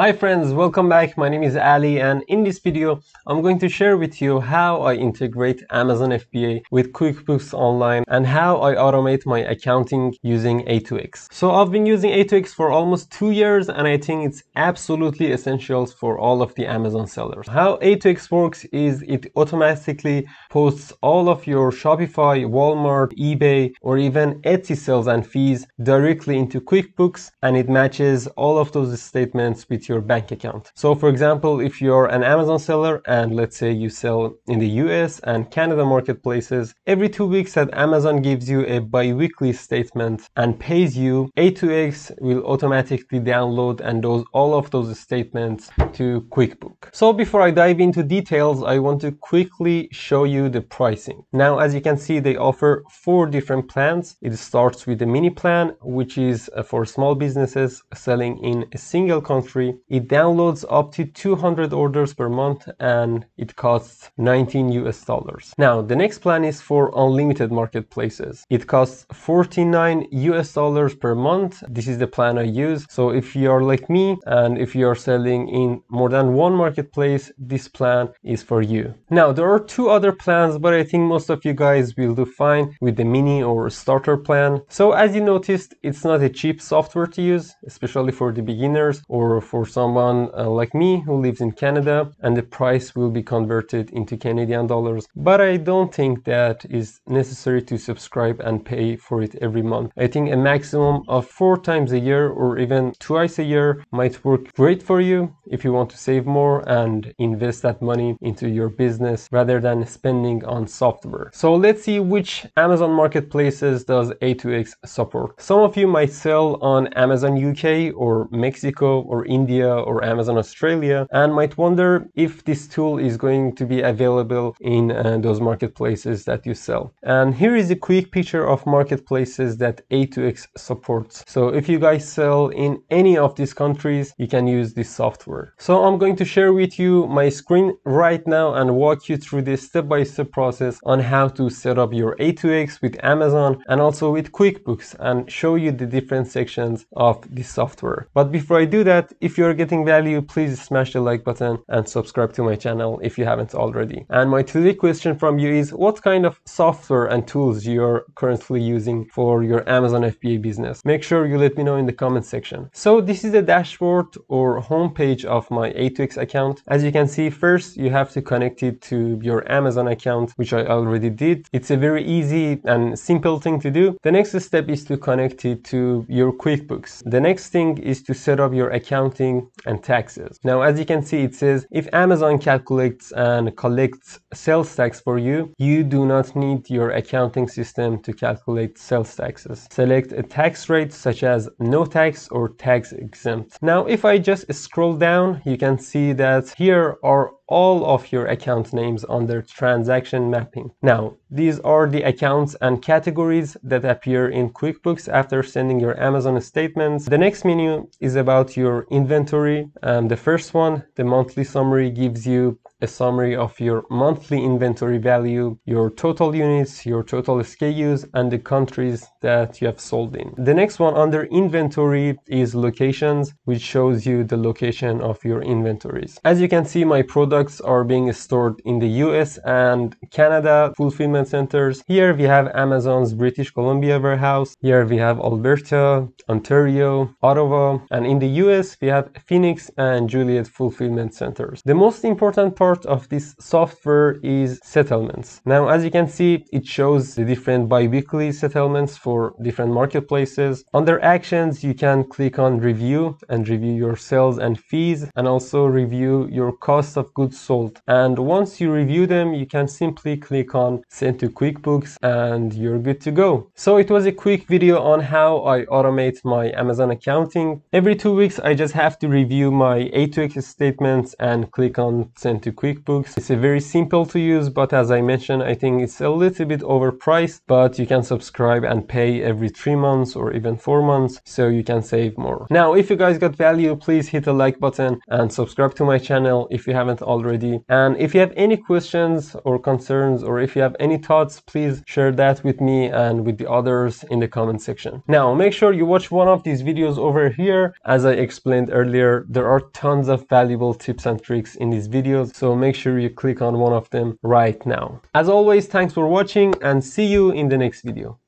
Hi friends, welcome back. My name is Ali, and in this video I'm going to share with you how I integrate Amazon FBA with QuickBooks Online and how I automate my accounting using A2X. So I've been using A2X for almost 2 years, and I think it's absolutely essential for all of the Amazon sellers. How A2X works is it automatically posts all of your Shopify, Walmart, eBay, or even Etsy sales and fees directly into QuickBooks, and it matches all of those statements with your bank account. So for example, if you're an Amazon seller and let's say you sell in the US and Canada marketplaces, every 2 weeks that Amazon gives you a bi-weekly statement and pays you, A2X will automatically download and all of those statements to QuickBooks. So before I dive into details, I want to quickly show you the pricing. Now, as you can see, they offer 4 different plans. It starts with the mini plan, which is for small businesses selling in a single country. It downloads up to 200 orders per month, and it costs $19 US. Now the next plan is for unlimited marketplaces. It costs $49 US per month. This is the plan I use. So if you are like me and if you are selling in more than one marketplace, this plan is for you. Now there are 2 other plans, but I think most of you guys will do fine with the mini or starter plan. So as you noticed, it's not a cheap software to use, especially for the beginners or for someone like me who lives in Canada, and the price will be converted into Canadian dollars. But I don't think that is necessary to subscribe and pay for it every month. I think a maximum of 4 times a year or even twice a year might work great for you if you want to save more and invest that money into your business rather than spending on software. So let's see which Amazon marketplaces does A2X support. Some of you might sell on Amazon UK or Mexico or India or Amazon Australia, and might wonder if this tool is going to be available in those marketplaces that you sell. And here is a quick picture of marketplaces that A2X supports. So if you guys sell in any of these countries, you can use this software. So I'm going to share with you my screen right now and walk you through this step-by-step process on how to set up your A2X with Amazon and also with QuickBooks, and show you the different sections of this software. But before I do that, if you're getting value, please smash the like button and subscribe to my channel if you haven't already. And my today question from you is, what kind of software and tools you're currently using for your Amazon FBA business? Make sure you let me know in the comment section. So this is the dashboard or homepage of my A2X account. As you can see, first you have to connect it to your Amazon account, which I already did. It's a very easy and simple thing to do. The next step is to connect it to your QuickBooks. The next thing is to set up your account and taxes. Now as you can see, it says if Amazon calculates and collects sales tax for you, you do not need your accounting system to calculate sales taxes. Select a tax rate such as no tax or tax exempt. Now if I just scroll down, you can see that here are all of your account names under transaction mapping. Now these are the accounts and categories that appear in QuickBooks after sending your Amazon statements. The next menu is about your inventory, and the first one, the monthly summary, gives you a summary of your monthly inventory value, your total units, your total SKUs, and the countries that you have sold in. The next one under inventory is locations, which shows you the location of your inventories. As you can see, my products are being stored in the US and Canada fulfillment centers. Here we have Amazon's British Columbia warehouse. Here we have Alberta, Ontario, Ottawa, and in the US we have Phoenix and Juliet fulfillment centers. The most important part of this software is settlements. Now as you can see, it shows the different bi-weekly settlements for different marketplaces. Under actions, you can click on review and review your sales and fees, and also review your cost of goods sold. And once you review them, you can simply click on send to QuickBooks, and you're good to go. So it was a quick video on how I automate my Amazon accounting. Every 2 weeks I just have to review my A2X statements and click on send to QuickBooks. It's a very simple to use, but as I mentioned, I think it's a little bit overpriced, but you can subscribe and pay every 3 months or even 4 months, so you can save more. Now if you guys got value, please hit the like button and subscribe to my channel if you haven't already. already. And if you have any questions or concerns, or if you have any thoughts, please share that with me and with the others in the comment section. Now, make sure you watch one of these videos over here. As I explained earlier, there are tons of valuable tips and tricks in these videos, so make sure you click on one of them right now. As always, thanks for watching and see you in the next video.